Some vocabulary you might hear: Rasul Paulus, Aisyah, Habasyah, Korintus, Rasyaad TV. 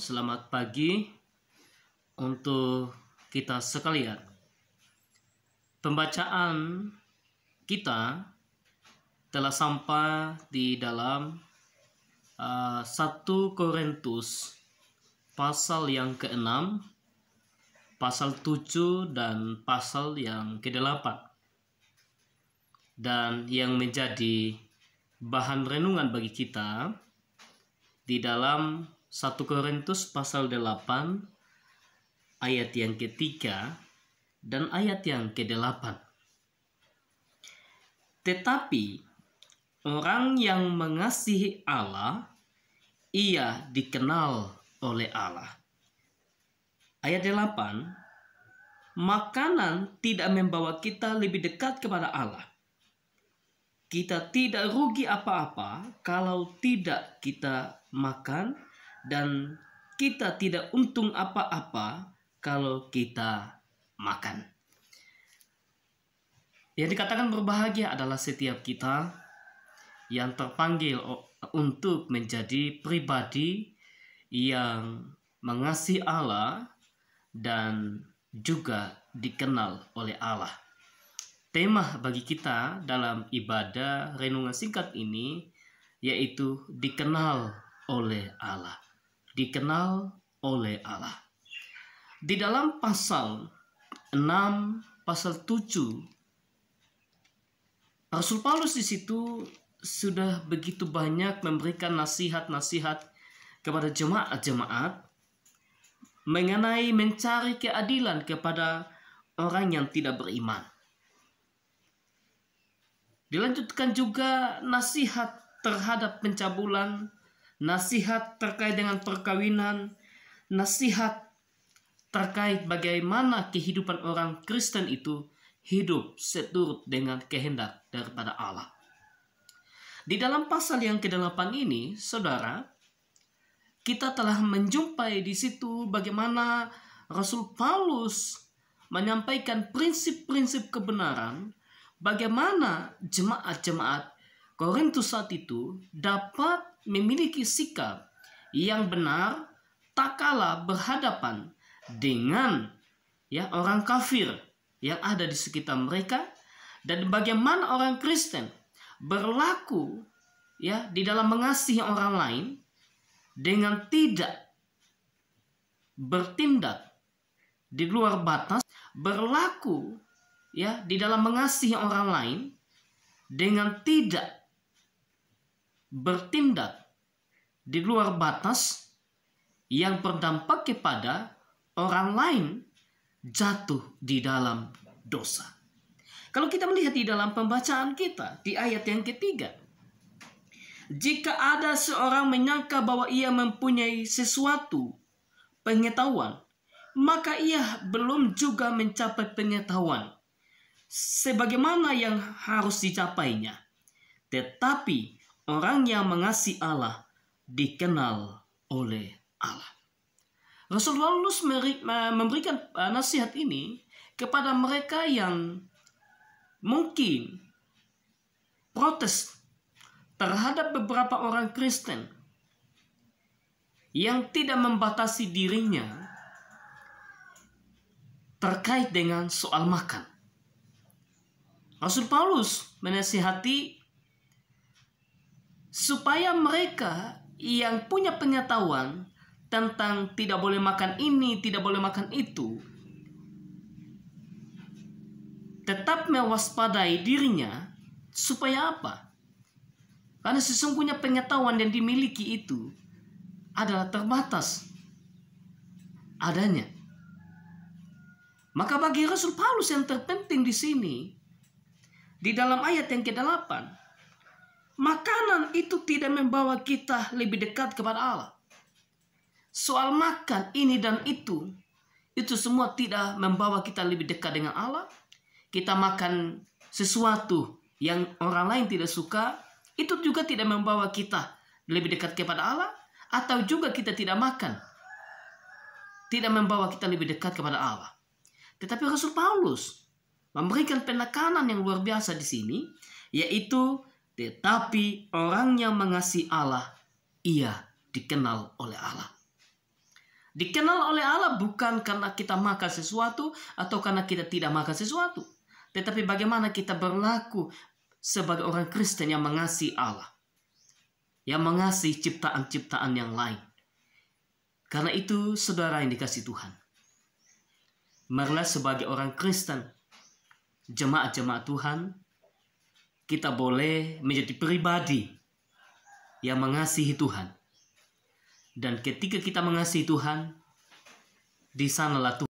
selamat pagi untuk kita sekalian. Pembacaan kita telah sampai di dalam 1 Korintus pasal yang ke-6, pasal 7 dan pasal yang ke-8. Dan yang menjadi bahan renungan bagi kita di dalam 1 Korintus pasal 8 ayat yang ke-3 dan ayat yang ke-8. Tetapi orang yang mengasihi Allah, ia dikenal oleh Allah. Ayat 8, makanan tidak membawa kita lebih dekat kepada Allah. Kita tidak rugi apa-apa kalau tidak kita makan, dan kita tidak untung apa-apa kalau kita makan. Yang dikatakan berbahagia adalah setiap kita yang terpanggil untuk menjadi pribadi yang mengasihi Allah dan juga dikenal oleh Allah. Tema bagi kita dalam ibadah renungan singkat ini yaitu dikenal oleh Allah. Dikenal oleh Allah. Di dalam pasal 6, pasal 7, Rasul Paulus di situ sudah begitu banyak memberikan nasihat-nasihat kepada jemaat-jemaat mengenai mencari keadilan kepada orang yang tidak beriman. Dilanjutkan juga nasihat terhadap pencabulan, nasihat terkait dengan perkawinan, nasihat terkait bagaimana kehidupan orang Kristen itu hidup seturut dengan kehendak daripada Allah. Di dalam pasal yang ke-8 ini, saudara, kita telah menjumpai di situ bagaimana Rasul Paulus menyampaikan prinsip-prinsip kebenaran, bagaimana jemaat-jemaat Korintus saat itu dapat memiliki sikap yang benar tak kalah berhadapan dengan orang kafir yang ada di sekitar mereka, dan bagaimana orang Kristen berlaku di dalam mengasihi orang lain dengan tidak bertindak di luar batas, berlaku di dalam mengasihi orang lain dengan tidak bertindak di luar batas yang berdampak kepada orang lain jatuh di dalam dosa. Kalau kita melihat di dalam pembacaan kita, di ayat yang ke-3. Jika ada seorang menyangka bahwa ia mempunyai sesuatu pengetahuan, maka ia belum juga mencapai pengetahuan sebagaimana yang harus dicapainya. Tetapi orang yang mengasihi Allah dikenal oleh Allah. Rasul Paulus memberikan nasihat ini kepada mereka yang mungkin protes terhadap beberapa orang Kristen yang tidak membatasi dirinya terkait dengan soal makan. Rasul Paulus menasihati supaya mereka yang punya pengetahuan tentang tidak boleh makan ini, tidak boleh makan itu, tetap mewaspadai dirinya. Supaya apa? Karena sesungguhnya pengetahuan yang dimiliki itu adalah terbatas adanya. Maka bagi Rasul Paulus yang terpenting di sini, di dalam ayat yang ke-8, makanan itu tidak membawa kita lebih dekat kepada Allah. Soal makan ini dan itu semua tidak membawa kita lebih dekat dengan Allah. Kita makan sesuatu yang orang lain tidak suka, itu juga tidak membawa kita lebih dekat kepada Allah. Atau juga kita tidak makan, tidak membawa kita lebih dekat kepada Allah. Tetapi Rasul Paulus memberikan penekanan yang luar biasa di sini, yaitu tetapi orang yang mengasihi Allah, ia dikenal oleh Allah. Dikenal oleh Allah bukan karena kita makan sesuatu atau karena kita tidak makan sesuatu, tetapi bagaimana kita berlaku sebagai orang Kristen yang mengasihi Allah, yang mengasihi ciptaan-ciptaan yang lain. Karena itu saudara yang dikasihi Tuhan, marilah sebagai orang Kristen, jemaat-jemaat Tuhan, kita boleh menjadi pribadi yang mengasihi Tuhan. Dan ketika kita mengasihi Tuhan, di sanalah Tuhan